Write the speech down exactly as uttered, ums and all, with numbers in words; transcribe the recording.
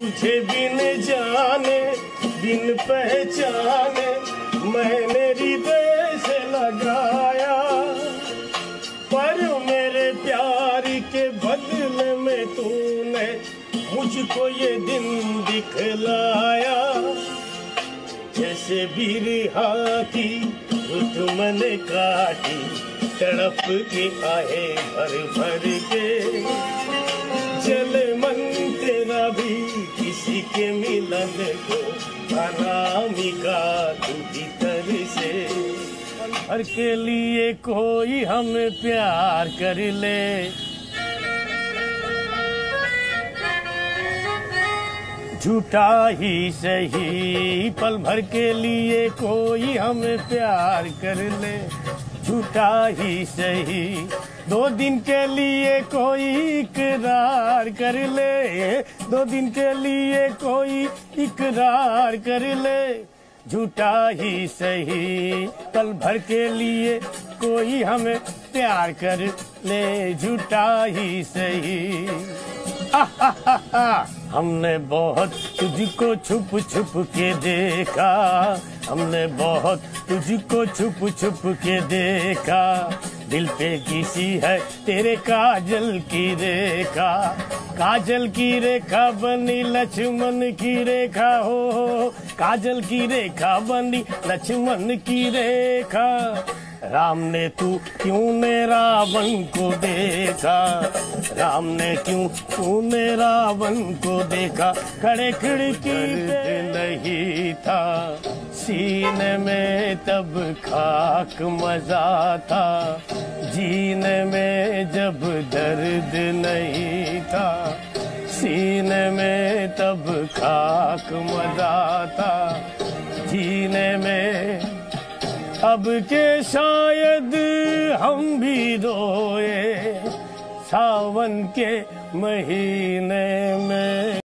तुझे बिन जाने बिन पहचाने मैंने हृदय से लगाया, पर मेरे प्यार के बदले में तूने मुझको ये दिन दिखलाया। जैसे बिरहा की रुत मैंने काटी, तड़प के आए भर भर के, जले मन तेरा भी किसी के मिलन को अनामिका तू भीतर से। हर के लिए कोई हमें प्यार कर ले, झूठा ही सही, पल भर के लिए कोई हमें प्यार कर ले, झूठा ही सही, दो दिन के लिए कोई इकरार कर ले, दो दिन के लिए कोई इकरार कर ले, झूठा ही सही, पल भर के लिए कोई हमें प्यार कर ले, झूठा ही सही। आ, हा, हा, हा। हमने बहुत तुझको छुप छुप के देखा, हमने बहुत तुझको छुप छुप के देखा, दिल पे किसी है तेरे काजल की रेखा, काजल की रेखा बनी लक्ष्मण की रेखा, हो काजल की रेखा बनी लक्ष्मण की रेखा। राम ने तू क्यों ने रावण को देखा, राम ने क्यों तू ने रावण को देखा, खड़े खिड़की पे नहीं था, सीने में तब खाक मजा था, जीने में जब दर्द नहीं था, सीने में तब खाक मजा था, जीने में। अब के शायद हम भी रोए सावन के महीने में।